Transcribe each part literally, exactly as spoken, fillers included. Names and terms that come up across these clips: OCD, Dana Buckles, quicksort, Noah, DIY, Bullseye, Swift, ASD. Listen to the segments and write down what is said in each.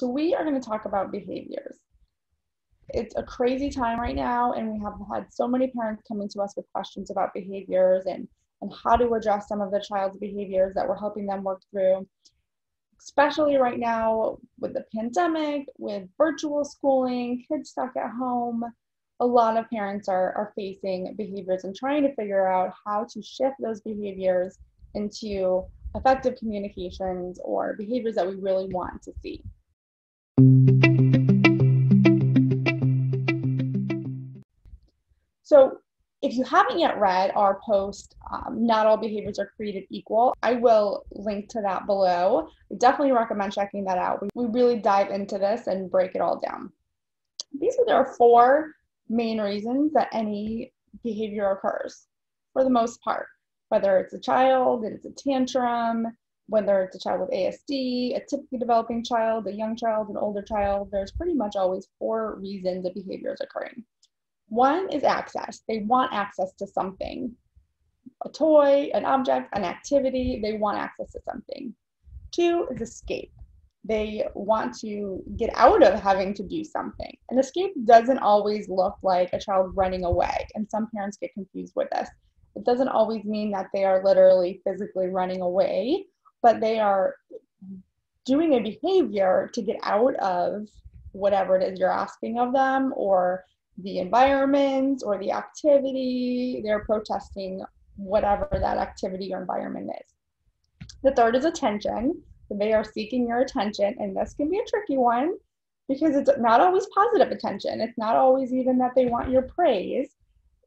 So we are going to talk about behaviors. It's a crazy time right now, and we have had so many parents coming to us with questions about behaviors and, and how to address some of the child's behaviors that we're helping them work through, especially right now with the pandemic, with virtual schooling, kids stuck at home. A lot of parents are, are facing behaviors and trying to figure out how to shift those behaviors into effective communications or behaviors that we really want to see. So if you haven't yet read our post, um, Not All Behaviors Are Created Equal, I will link to that below. I definitely recommend checking that out. We, we really dive into this and break it all down. Basically, there are four main reasons that any behavior occurs, for the most part, whether it's a child, it's a tantrum, whether it's a child with A S D, a typically developing child, a young child, an older child. There's pretty much always four reasons a behavior is occurring. One is access. They want access to something, a toy, an object, an activity. They want access to something. Two is escape. They want to get out of having to do something. And escape doesn't always look like a child running away. And some parents get confused with this. It doesn't always mean that they are literally physically running away, but they are doing a behavior to get out of whatever it is you're asking of them, or the environment or the activity. They're protesting whatever that activity or environment is. The third is attention. They are seeking your attention, and this can be a tricky one because it's not always positive attention. It's not always even that they want your praise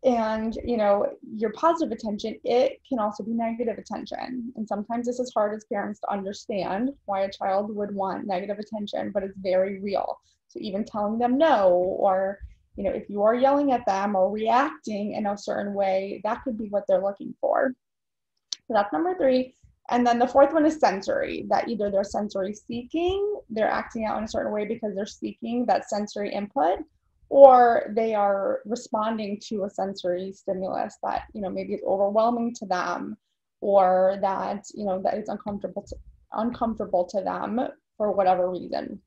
and, you know, your positive attention. It can also be negative attention, and sometimes this is hard as parents to understand why a child would want negative attention, but it's very real. So even telling them no, or, you know, if you are yelling at them or reacting in a certain way, that could be what they're looking for. So that's number three. And then the fourth one is sensory, that either they're sensory seeking, they're acting out in a certain way because they're seeking that sensory input, or they are responding to a sensory stimulus that, you know, maybe it's overwhelming to them, or that, you know, that it's uncomfortable to, uncomfortable to them for whatever reason.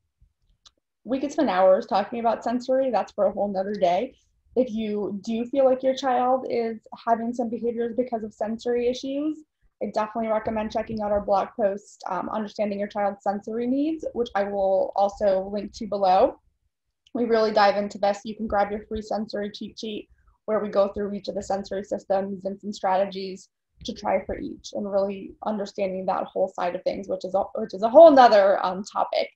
We could spend hours talking about sensory. That's for a whole nother day. If you do feel like your child is having some behaviors because of sensory issues, I definitely recommend checking out our blog post, um, Understanding Your Child's Sensory Needs, which I will also link to below. We really dive into this. You can grab your free sensory cheat sheet where we go through each of the sensory systems and some strategies to try for each, and really understanding that whole side of things, which is a, which is a whole nother um, topic.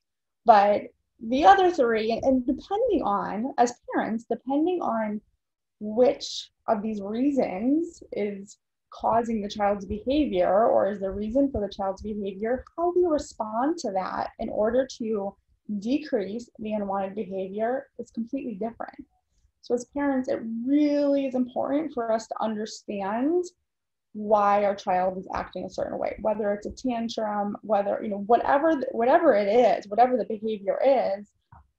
But the other three, and, and depending on, as parents, depending on which of these reasons is causing the child's behavior, or is the reason for the child's behavior, how we respond to that in order to decrease the unwanted behavior is completely different. So as parents, it really is important for us to understand why our child is acting a certain way, whether it's a tantrum, whether, you know, whatever, whatever it is, whatever the behavior is,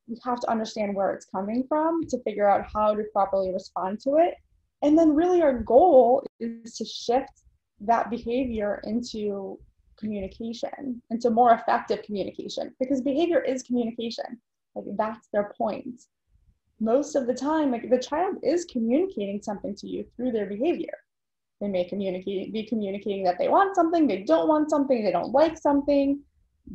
we have to understand where it's coming from to figure out how to properly respond to it. And then really our goal is to shift that behavior into communication, into more effective communication, because behavior is communication. Like, that's their point. Most of the time, like, the child is communicating something to you through their behavior. They may communicate, be communicating that they want something, they don't want something, they don't like something,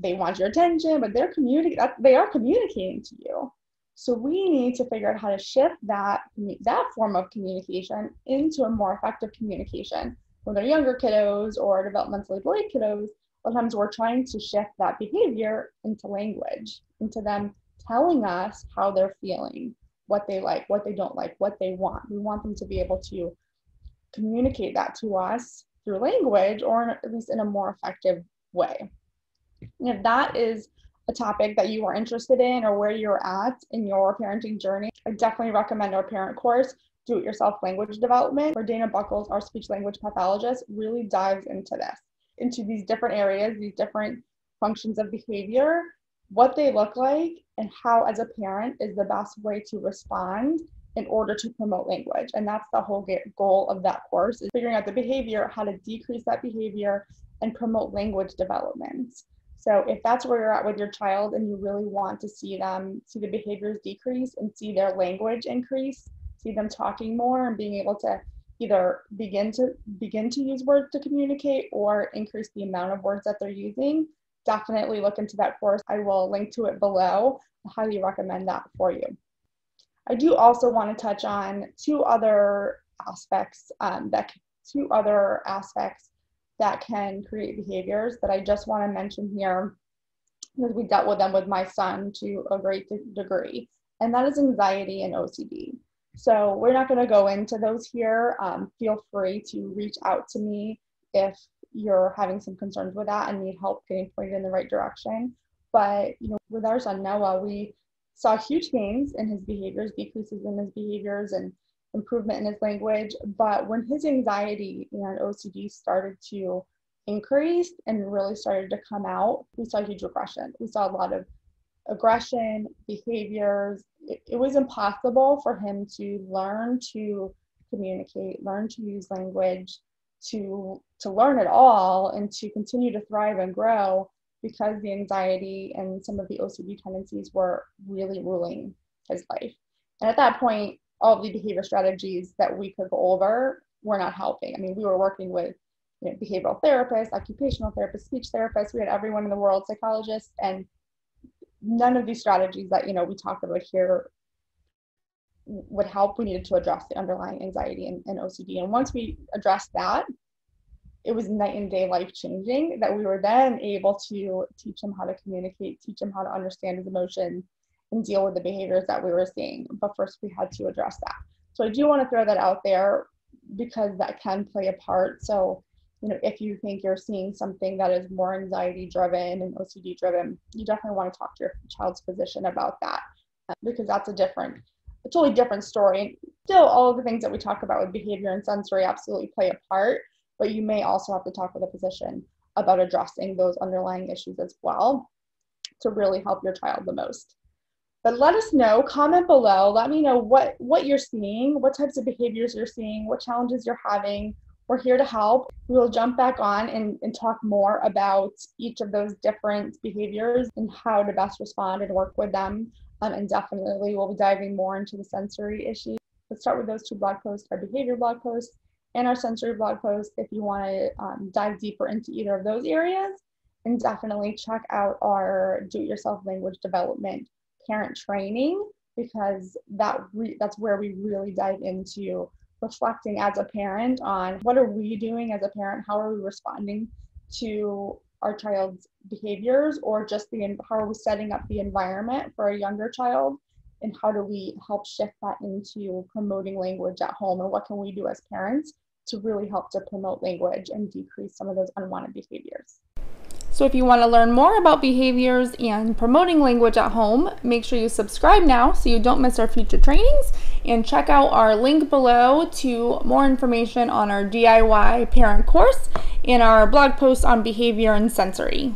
they want your attention, but they're communicating, they are communicating to you. So we need to figure out how to shift that, that form of communication into a more effective communication. When they're younger kiddos or developmentally delayed kiddos, sometimes we're trying to shift that behavior into language, into them telling us how they're feeling, what they like, what they don't like, what they want. We want them to be able to communicate that to us through language, or at least in a more effective way. And if that is a topic that you are interested in, or where you're at in your parenting journey, I definitely recommend our parent course, Do It Yourself Language Development, where Dana Buckles, our speech language pathologist, really dives into this, into these different areas, these different functions of behavior, what they look like, and how as a parent is the best way to respond in order to promote language. And that's the whole goal of that course, is figuring out the behavior, how to decrease that behavior, and promote language development. So if that's where you're at with your child and you really want to see them, see the behaviors decrease and see their language increase, see them talking more and being able to either begin to begin to use words to communicate or increase the amount of words that they're using, definitely look into that course. I will link to it below. I highly recommend that for you. I do also want to touch on two other aspects um, that two other aspects that can create behaviors that I just want to mention here, because we dealt with them with my son to a great degree, and that is anxiety and O C D. So we're not going to go into those here. Um, feel free to reach out to me if you're having some concerns with that and need help getting pointed in the right direction. But you know, with our son Noah, we saw huge gains in his behaviors, decreases in his behaviors, and improvement in his language. But when his anxiety and O C D started to increase and really started to come out, we saw huge regression. We saw a lot of aggression, behaviors. It, it was impossible for him to learn to communicate, learn to use language, to, to learn at all, and to continue to thrive and grow, because the anxiety and some of the O C D tendencies were really ruling his life. And at that point, all of the behavior strategies that we could go over were not helping. I mean, we were working with you know, behavioral therapists, occupational therapists, speech therapists. We had everyone in the world, psychologists, and none of these strategies that, you know, we talked about here would help. We needed to address the underlying anxiety and, and O C D. And once we addressed that, it was night and day life changing, that we were then able to teach him how to communicate, teach him how to understand his emotions, and deal with the behaviors that we were seeing. But first we had to address that. So I do want to throw that out there, because that can play a part. So, you know, if you think you're seeing something that is more anxiety driven and O C D driven, you definitely want to talk to your child's physician about that, because that's a different, a totally different story. And still, all of the things that we talk about with behavior and sensory absolutely play a part, but you may also have to talk with a physician about addressing those underlying issues as well to really help your child the most. But let us know, comment below, let me know what, what you're seeing, what types of behaviors you're seeing, what challenges you're having. We're here to help. We'll jump back on and, and talk more about each of those different behaviors and how to best respond and work with them. Um, and definitely we'll be diving more into the sensory issues. Let's start with those two blog posts, our behavior blog posts and our sensory blog posts, if you want to um, dive deeper into either of those areas. And definitely check out our do-it-yourself language development parent training, because that re that's where we really dive into reflecting as a parent on what are we doing as a parent, how are we responding to our child's behaviors, or just the how are we setting up the environment for a younger child, and how do we help shift that into promoting language at home, and what can we do as parents to really help to promote language and decrease some of those unwanted behaviors. So if you want to learn more about behaviors and promoting language at home, make sure you subscribe now so you don't miss our future trainings, and check out our link below to more information on our D I Y parent course and our blog posts on behavior and sensory.